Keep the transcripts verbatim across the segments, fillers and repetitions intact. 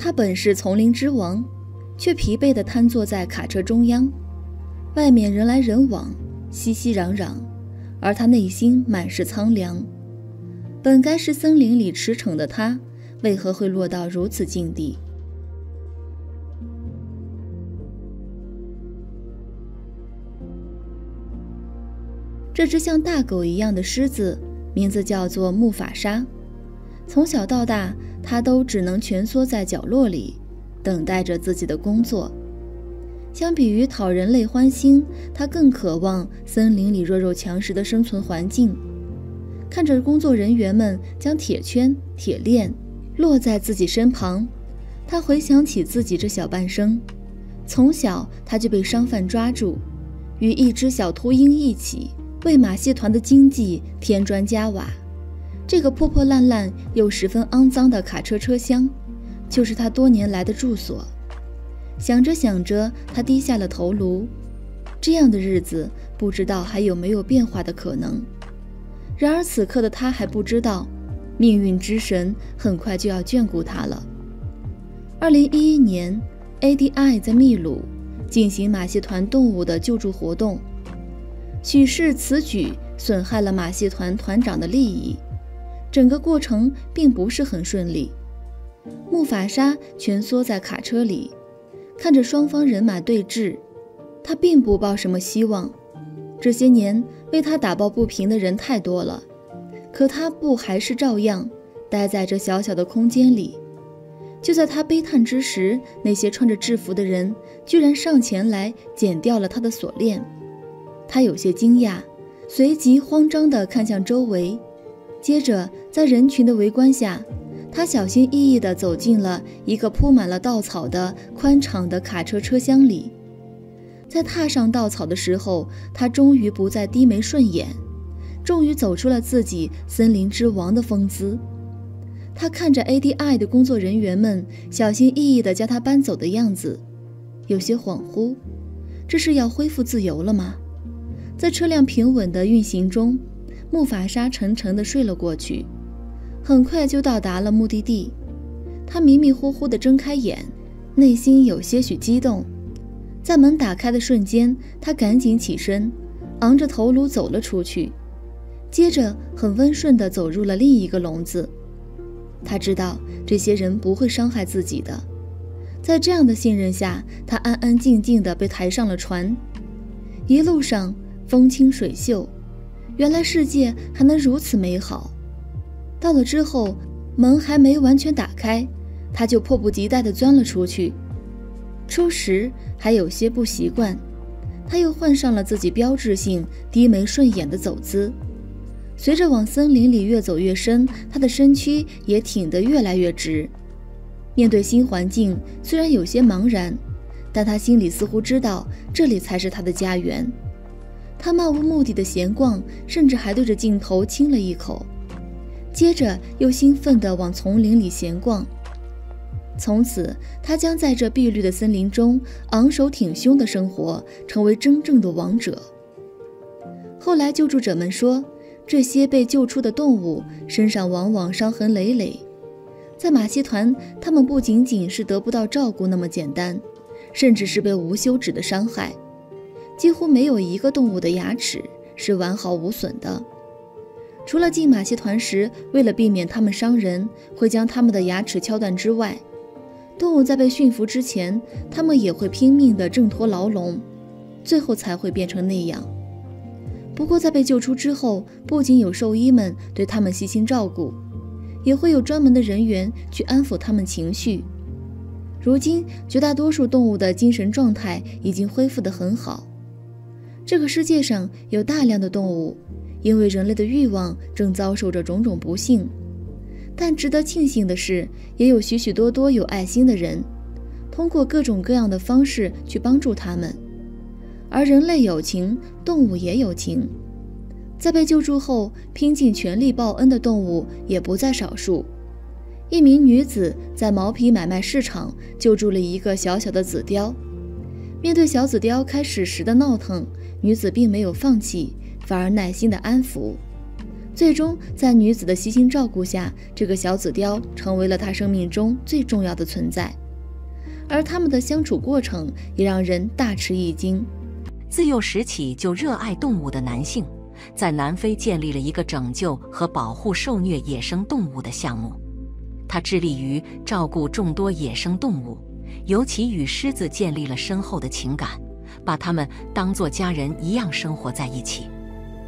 他本是丛林之王，却疲惫地瘫坐在卡车中央。外面人来人往，熙熙攘攘，而他内心满是苍凉。本该是森林里驰骋的他，为何会落到如此境地？这只像大狗一样的狮子，名字叫做木法沙。从小到大，它都只能蜷缩在角落里，等待着自己的工作。相比于讨人类欢心，它更渴望森林里弱肉强食的生存环境。看着工作人员们将铁圈、铁链落在自己身旁，他回想起自己这小半生。从小他就被商贩抓住，与一只小秃鹰一起为马戏团的经济添砖加瓦。这个破破烂烂又十分肮脏的卡车车厢，就是他多年来的住所。想着想着，他低下了头颅。这样的日子，不知道还有没有变化的可能。然而此刻的他还不知道，命运之神很快就要眷顾他了。二零一一年 ，A D I 在秘鲁进行马戏团动物的救助活动，许是此举损害了马戏团团长的利益，整个过程并不是很顺利。木法沙蜷缩在卡车里，看着双方人马对峙，他并不抱什么希望。这些年为他打抱不平的人太多了，可他不还是照样待在这小小的空间里。就在他悲叹之时，那些穿着制服的人居然上前来剪掉了他的锁链。他有些惊讶，随即慌张地看向周围，接着在人群的围观下，他小心翼翼地走进了一个铺满了稻草的宽敞的卡车车厢里。在踏上稻草的时候，他终于不再低眉顺眼，终于走出了自己森林之王的风姿。他看着 A D I 的工作人员们小心翼翼地将他搬走的样子，有些恍惚。这是要恢复自由了吗？在车辆平稳的运行中，木法沙沉沉地睡了过去。很快就到达了目的地，他迷迷糊糊地睁开眼，内心有些许激动。在门打开的瞬间，他赶紧起身，昂着头颅走了出去，接着很温顺地走入了另一个笼子。他知道这些人不会伤害自己的，在这样的信任下，他安安静静地被抬上了船。一路上风清水秀，原来世界还能如此美好。到了之后，门还没完全打开，他就迫不及待地钻了出去。初时还有些不习惯，他又换上了自己标志性低眉顺眼的走姿。随着往森林里越走越深，他的身躯也挺得越来越直。面对新环境，虽然有些茫然，但他心里似乎知道这里才是他的家园。他漫无目的的闲逛，甚至还对着镜头亲了一口，接着又兴奋地往丛林里闲逛。从此，他将在这碧绿的森林中昂首挺胸的生活，成为真正的王者。后来救助者们说，这些被救出的动物身上往往伤痕累累，在马戏团，他们不仅仅是得不到照顾那么简单，甚至是被无休止的伤害。几乎没有一个动物的牙齿是完好无损的，除了进马戏团时为了避免它们伤人会将它们的牙齿敲断之外，动物在被驯服之前，它们也会拼命地挣脱牢笼，最后才会变成那样。不过在被救出之后，不仅有兽医们对它们悉心照顾，也会有专门的人员去安抚它们情绪。如今，绝大多数动物的精神状态已经恢复得很好。这个世界上有大量的动物，因为人类的欲望正遭受着种种不幸。但值得庆幸的是，也有许许多多有爱心的人，通过各种各样的方式去帮助他们。而人类有情，动物也有情。在被救助后，拼尽全力报恩的动物也不在少数。一名女子在毛皮买卖市场救助了一个小小的紫貂。面对小紫貂开始时的闹腾，女子并没有放弃，反而耐心地安抚。最终，在女子的悉心照顾下，这个小紫貂成为了她生命中最重要的存在。而他们的相处过程也让人大吃一惊。自幼时起就热爱动物的男性，在南非建立了一个拯救和保护受虐野生动物的项目。他致力于照顾众多野生动物，尤其与狮子建立了深厚的情感，把它们当作家人一样生活在一起。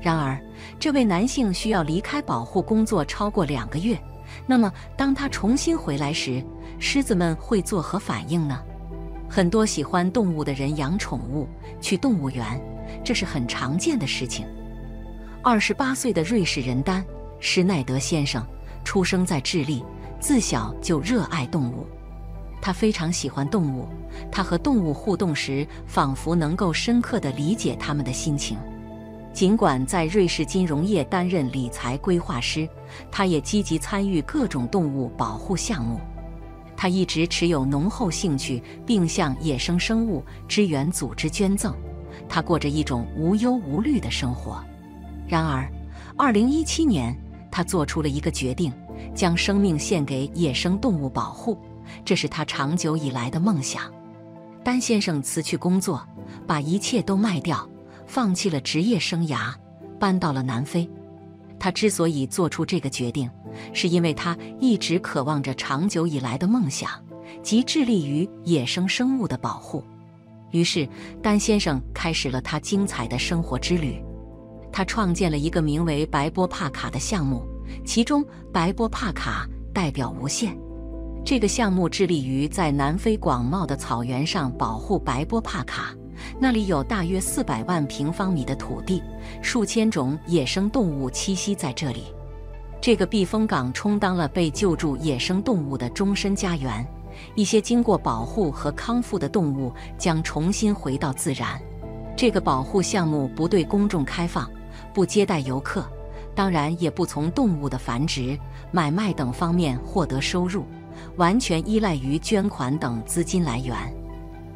然而，这位男性需要离开保护工作超过两个月。那么，当他重新回来时，狮子们会作何反应呢？很多喜欢动物的人养宠物，去动物园，这是很常见的事情。二十八岁的瑞士人丹·施奈德先生出生在智利，自小就热爱动物。他非常喜欢动物，他和动物互动时，仿佛能够深刻地理解他们的心情。尽管在瑞士金融业担任理财规划师，他也积极参与各种动物保护项目。他一直持有浓厚兴趣，并向野生生物支援组织捐赠。他过着一种无忧无虑的生活。然而，二零一七年，他做出了一个决定，将生命献给野生动物保护，这是他长久以来的梦想。丹先生辞去工作，把一切都卖掉，放弃了职业生涯，搬到了南非。他之所以做出这个决定，是因为他一直渴望着长久以来的梦想，即致力于野生生物的保护。于是，丹先生开始了他精彩的生活之旅。他创建了一个名为白波帕卡的项目，其中白波帕卡代表无限。这个项目致力于在南非广袤的草原上保护白波帕卡，那里有大约四百万平方米的土地，数千种野生动物栖息在这里。这个避风港充当了被救助野生动物的终身家园，一些经过保护和康复的动物将重新回到自然。这个保护项目不对公众开放，不接待游客，当然也不从动物的繁殖、买卖等方面获得收入，完全依赖于捐款等资金来源。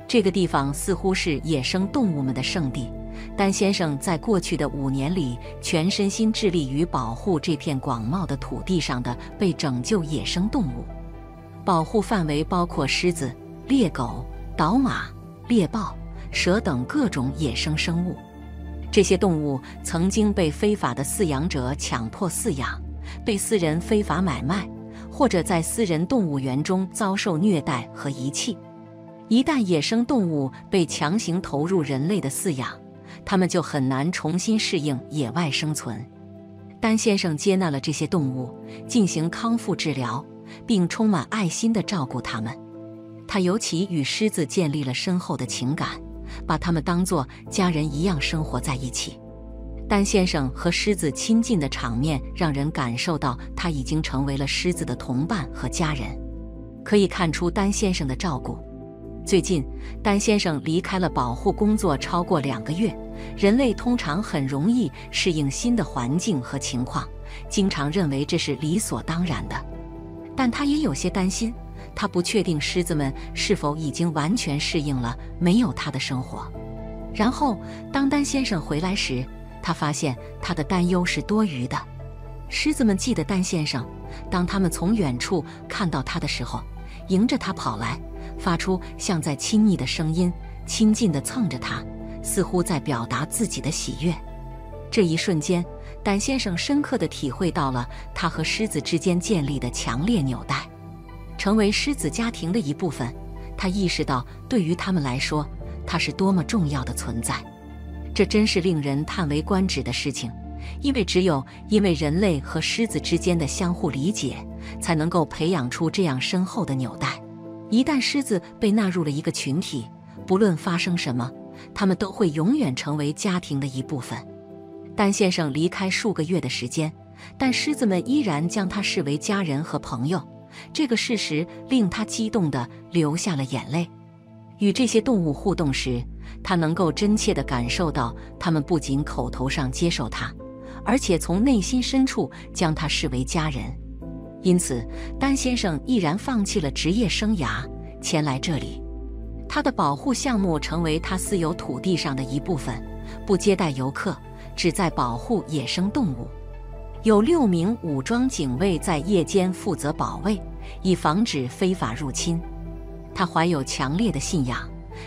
这个地方似乎是野生动物们的圣地。丹先生在过去的五年里，全身心致力于保护这片广袤的土地上的被拯救野生动物。保护范围包括狮子、猎狗、倒马、猎豹、蛇等各种野生生物。这些动物曾经被非法的饲养者强迫饲养，被私人非法买卖，或者在私人动物园中遭受虐待和遗弃。一旦野生动物被强行投入人类的饲养，它们就很难重新适应野外生存。丹先生接纳了这些动物，进行康复治疗，并充满爱心地照顾它们。他尤其与狮子建立了深厚的情感，把它们当作家人一样生活在一起。丹先生和狮子亲近的场面让人感受到他已经成为了狮子的同伴和家人。可以看出丹先生的照顾。最近，丹先生离开了保护工作超过两个月。人类通常很容易适应新的环境和情况，经常认为这是理所当然的。但他也有些担心，他不确定狮子们是否已经完全适应了没有他的生活。然后，当丹先生回来时，他发现他的担忧是多余的。狮子们记得丹先生，当他们从远处看到他的时候，迎着他跑来，发出像在亲昵的声音，亲近地蹭着他，似乎在表达自己的喜悦。这一瞬间，丹先生深刻地体会到了他和狮子之间建立的强烈纽带，成为狮子家庭的一部分。他意识到，对于他们来说，他是多么重要的存在。这真是令人叹为观止的事情，因为只有因为人类和狮子之间的相互理解，才能够培养出这样深厚的纽带。一旦狮子被纳入了一个群体，不论发生什么，它们都会永远成为家庭的一部分。丹先生离开数个月的时间，但狮子们依然将他视为家人和朋友。这个事实令他激动地流下了眼泪。与这些动物互动时，他能够真切地感受到，他们不仅口头上接受他，而且从内心深处将他视为家人。因此，丹先生毅然放弃了职业生涯，前来这里。他的保护项目成为他私有土地上的一部分，不接待游客，只在保护野生动物。有六名武装警卫在夜间负责保卫，以防止非法入侵。他怀有强烈的信仰，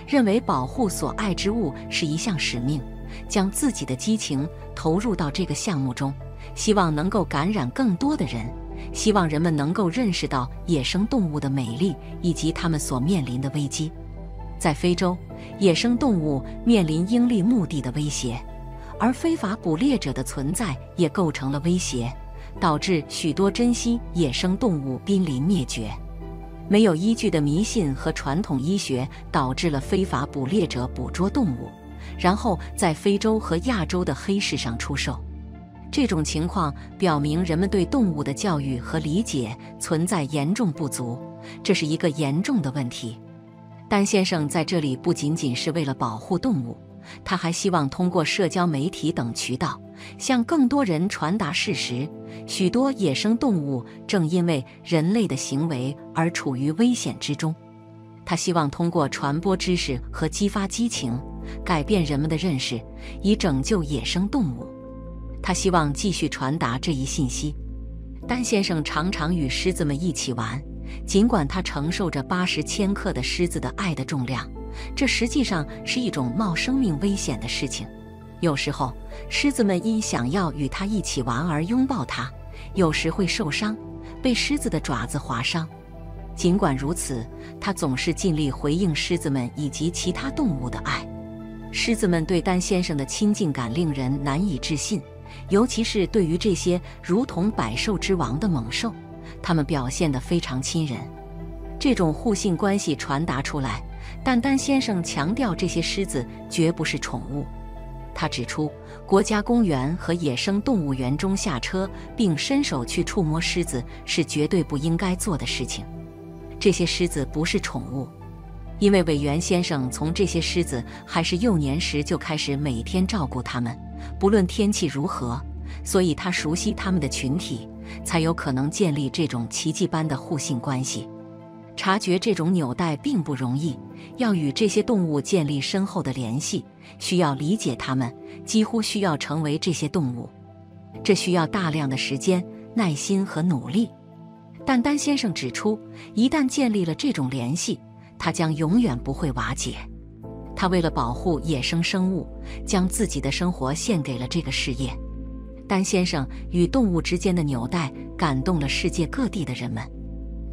认为保护所爱之物是一项使命，将自己的激情投入到这个项目中，希望能够感染更多的人，希望人们能够认识到野生动物的美丽以及它们所面临的危机。在非洲，野生动物面临英利目的的威胁。 而非法捕猎者的存在也构成了威胁，导致许多珍稀野生动物濒临灭绝。没有依据的迷信和传统医学导致了非法捕猎者捕捉动物，然后在非洲和亚洲的黑市上出售。这种情况表明人们对动物的教育和理解存在严重不足，这是一个严重的问题。丹先生在这里不仅仅是为了保护动物。 他还希望通过社交媒体等渠道向更多人传达事实：许多野生动物正因为人类的行为而处于危险之中。他希望通过传播知识和激发激情，改变人们的认识，以拯救野生动物。他希望继续传达这一信息。丹先生常常与狮子们一起玩，尽管他承受着八十千克的狮子的爱的重量。 这实际上是一种冒生命危险的事情。有时候，狮子们因想要与它一起玩而拥抱它，有时会受伤，被狮子的爪子划伤。尽管如此，它总是尽力回应狮子们以及其他动物的爱。狮子们对丹先生的亲近感令人难以置信，尤其是对于这些如同百兽之王的猛兽，它们表现得非常亲人。这种互信关系传达出来。 但丹先生强调，这些狮子绝不是宠物。他指出，国家公园和野生动物园中下车并伸手去触摸狮子是绝对不应该做的事情。这些狮子不是宠物，因为委员先生从这些狮子还是幼年时就开始每天照顾它们，不论天气如何，所以他熟悉它们的群体，才有可能建立这种奇迹般的互信关系。 察觉这种纽带并不容易，要与这些动物建立深厚的联系，需要理解它们，几乎需要成为这些动物。这需要大量的时间、耐心和努力。但丹先生指出，一旦建立了这种联系，它将永远不会瓦解。他为了保护野生生物，将自己的生活献给了这个事业。丹先生与动物之间的纽带感动了世界各地的人们。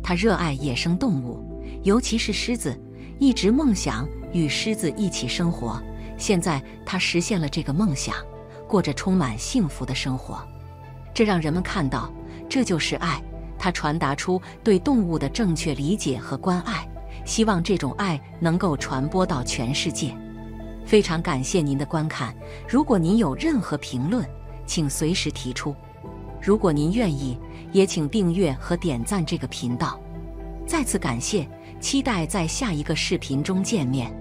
他热爱野生动物，尤其是狮子，一直梦想与狮子一起生活。现在他实现了这个梦想，过着充满幸福的生活。这让人们看到，这就是爱。他传达出对动物的正确理解和关爱，希望这种爱能够传播到全世界。非常感谢您的观看。如果您有任何评论，请随时提出。如果您愿意。 也请订阅和点赞这个频道，再次感谢，期待在下一个视频中见面。